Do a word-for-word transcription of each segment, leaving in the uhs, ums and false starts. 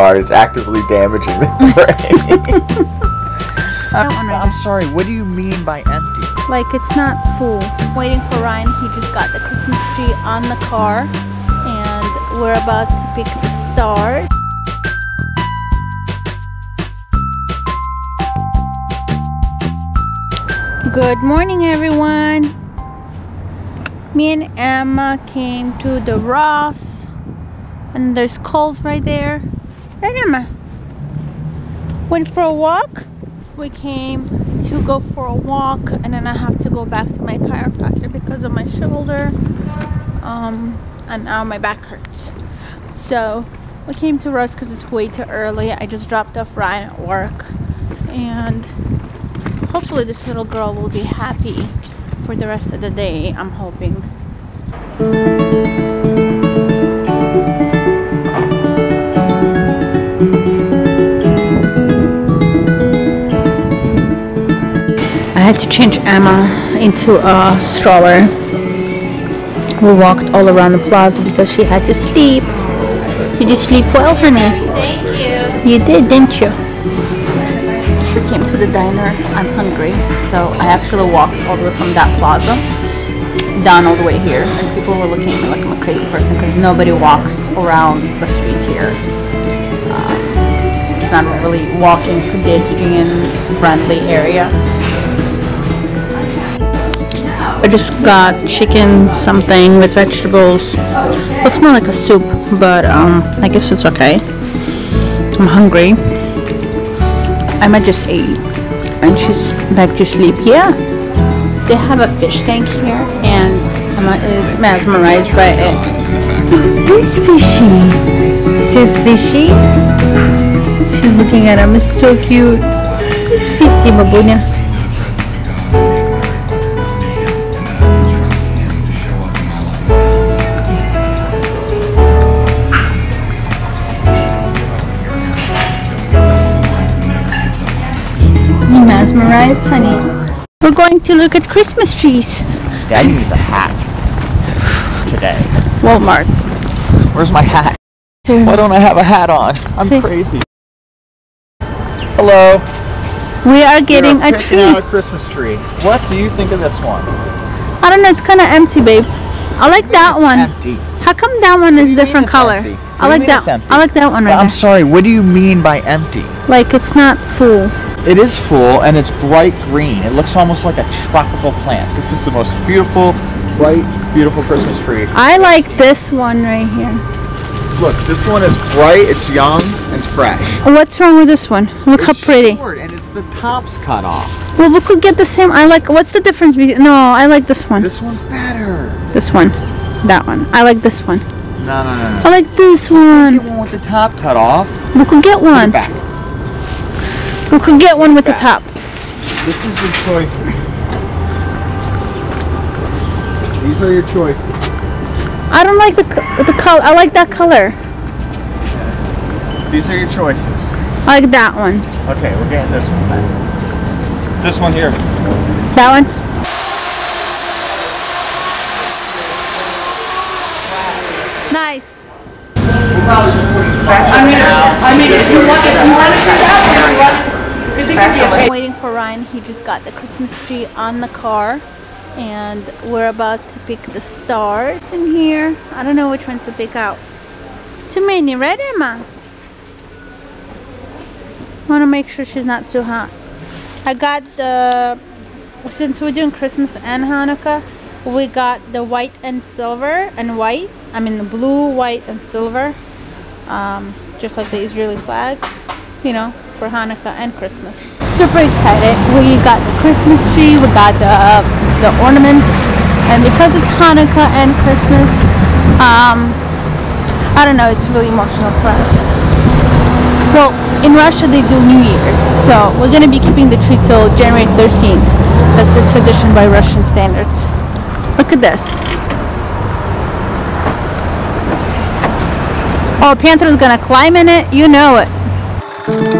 It's actively damaging the brain. I'm, I'm sorry, what do you mean by empty? Like, it's not full. Waiting for Ryan, he just got the Christmas tree on the car, and we're about to pick the stars. Good morning, everyone. Me and Emma came to the Ross, and there's Kohl's right there. Right, Emma? Went for a walk. We came to go for a walk, and then I have to go back to my chiropractor because of my shoulder, um, and now my back hurts. So we came to Ross because it's way too early. I just dropped off Ryan at work, and hopefully this little girl will be happy for the rest of the day. I'm hoping. I had to change Emma into a stroller. We walked all around the plaza because she had to sleep. Did you sleep well, honey? Thank you. You did, didn't you? She came to the diner. I'm hungry, so I actually walked all the way from that plaza down all the way here, and people were looking at me like I'm a crazy person because nobody walks around the streets here. Uh, it's not really walking pedestrian-friendly area. I just got chicken something with vegetables. Looks more like a soup, but um, I guess it's okay. I'm hungry. Emma just ate, and she's back to sleep. Yeah, they have a fish tank here, and Emma is mesmerized by it. Oh, it's fishy. Is it fishy? She's looking at him. It's so cute. It's fishy, babunya. Mesmerized, honey. We're going to look at Christmas trees. Dad used a hat today. Walmart. Where's my hat? Sir. Why don't I have a hat on? I'm Sir. crazy. Hello. We are getting You're a tree. Out a Christmas tree. What do you think of this one? I don't know. It's kind of empty, babe. I like that it's one. Empty. How come that one is different color? I like that. I like that one right now. I'm sorry. What do you mean by empty? Like it's not full. It is full, and it's bright green. It looks almost like a tropical plant. This is the most beautiful, bright, beautiful Christmas tree. I like this one right here. Look, this one is bright, it's young, and fresh. What's wrong with this one? Look how pretty. It's short, and it's the top's cut off. Well, we could get the same. I like, what's the difference between, no, I like this one. This one's better. This one. That one. I like this one. No, no, no. no. I like this one. You want the top cut off? We could get one. Put it back. We could get one with the top. This is your choices. These are your choices. I don't like the the color. I like that color. These are your choices. I like that one. Okay, we're getting this one. This one here. That one? Nice. I mean, I mean, if you want, if you want to do that one, I'm waiting for Ryan. He just got the Christmas tree on the car, and we're about to pick the stars in here. I don't know which one to pick out. Too many, right, Emma? Want to make sure she's not too hot. I got the, since we're doing Christmas and Hanukkah, we got the white and silver and white. I mean the blue, white, and silver, um, just like the Israeli flag, you know, for Hanukkah and Christmas. Super excited. We got the Christmas tree, we got the, uh, the ornaments, and because it's Hanukkah and Christmas, um, I don't know, it's really emotional for us. Well, in Russia they do New Year's, so we're going to be keeping the tree till January thirteenth. That's the tradition by Russian standards. Look at this. Oh, Panther's going to climb in it, you know it. Thank you.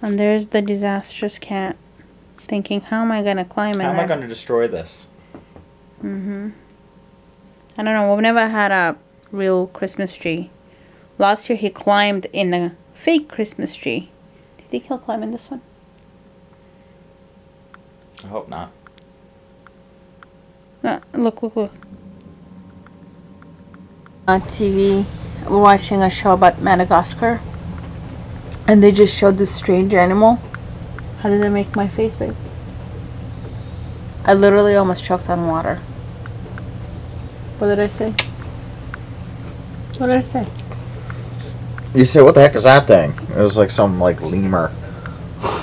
And there's the disastrous cat thinking, how am I going to climb in How am I going to destroy this? Mm-hmm. I don't know. We've never had a real Christmas tree. Last year he climbed in a fake Christmas tree. Do you think he'll climb in this one? I hope not. Uh, look, look, look. On T V, we're watching a show about Madagascar. And they just showed this strange animal. How did they make my face, babe? I literally almost choked on water. What did I say? What did I say? You said, what the heck is that thing? It was like some, like, lemur.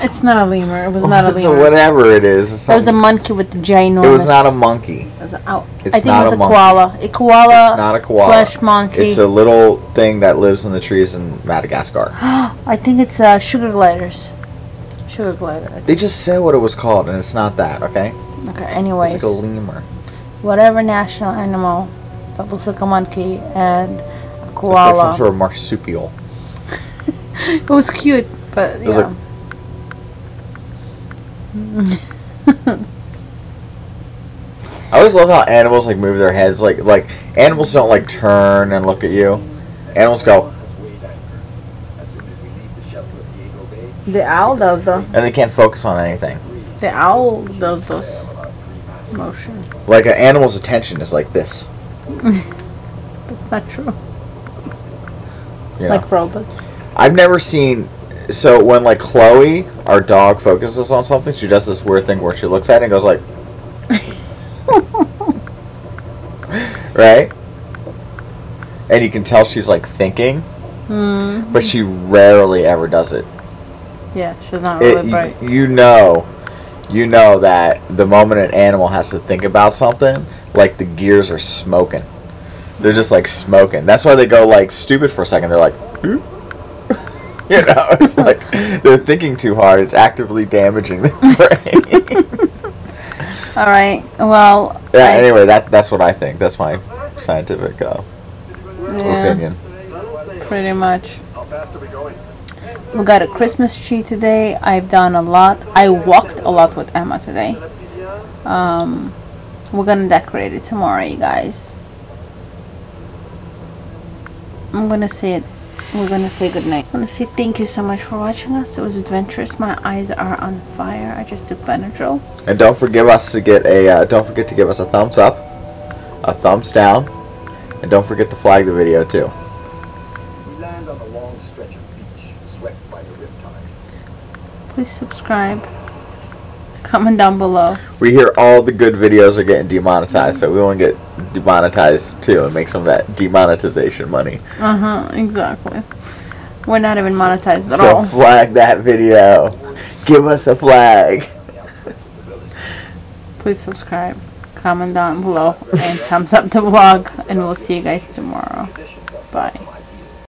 It's not a lemur. It was not a lemur. So whatever it is. It's it was a monkey with the ginormous. It was not a monkey. It was a, oh, it's I think not it was a, a koala. A koala it's not a koala. Slash monkey. It's a little thing that lives in the trees in Madagascar. I think it's uh, sugar gliders. Sugar glider. They just said what it was called, and it's not that, okay? Okay, anyways. It's like a lemur. Whatever national animal that looks like a monkey and a koala. It's like some sort of marsupial. It was cute, but yeah. It was like I always love how animals like move their heads. Like like animals don't like turn and look at you. Animals go. The owl does though. And they can't focus on anything. The owl does this motion. Like an animal's attention is like this. That's not true. You know. Like robots. I've never seen. So when like Chloe, our dog, focuses on something, she does this weird thing where she looks at it and goes like, right? And you can tell she's like thinking, mm-hmm. but she rarely ever does it. Yeah, she's not really it, bright. You, you know, you know that the moment an animal has to think about something, like the gears are smoking. They're just like smoking. That's why they go like stupid for a second. They're like. Oop. You know, it's like they're thinking too hard. It's actively damaging their brain. All right. Well. Yeah. I, anyway, that's that's what I think. That's my scientific uh, yeah, opinion. Pretty much. We got a Christmas tree today. I've done a lot. I walked a lot with Emma today. Um, we're gonna decorate it tomorrow, you guys. I'm gonna say it. We're gonna say goodnight. I wanna say thank you so much for watching us. It was adventurous. My eyes are on fire. I just took Benadryl. And don't forget us to get a uh, don't forget to give us a thumbs up, a thumbs down, and don't forget to flag the video too. We land on a long stretch of beach swept by the riptide. Please subscribe. Comment down below. We hear all the good videos are getting demonetized, so we want to get demonetized too and make some of that demonetization money. Uh-huh, exactly. We're not even monetized at all. So flag that video. Give us a flag. Please subscribe, comment down below, and thumbs up the vlog, and we'll see you guys tomorrow. Bye.